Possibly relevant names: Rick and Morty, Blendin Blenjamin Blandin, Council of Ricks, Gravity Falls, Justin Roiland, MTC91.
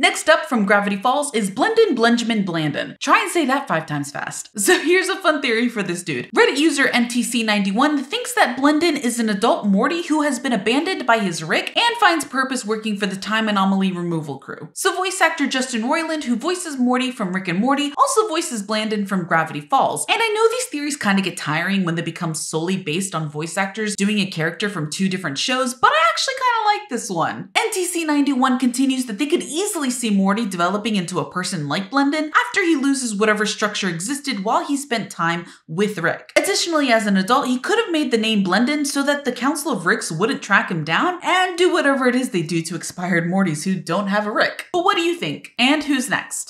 Next up from Gravity Falls is Blendin Blenjamin Blandin. Try and say that 5 times fast. So here's a fun theory for this dude. Reddit user MTC91 thinks that Blendin is an adult Morty who has been abandoned by his Rick and finds purpose working for the time anomaly removal crew. So voice actor Justin Roiland, who voices Morty from Rick and Morty, also voices Blandin from Gravity Falls. And I know these theories kind of get tiring when they become solely based on voice actors doing a character from 2 different shows, but I actually kind of like this one. MTC91 continues that they could easily see Morty developing into a person like Blendin after he loses whatever structure existed while he spent time with Rick. Additionally, as an adult, he could have made the name Blendin so that the Council of Ricks wouldn't track him down and do whatever it is they do to expired Mortys who don't have a Rick. But what do you think? And who's next?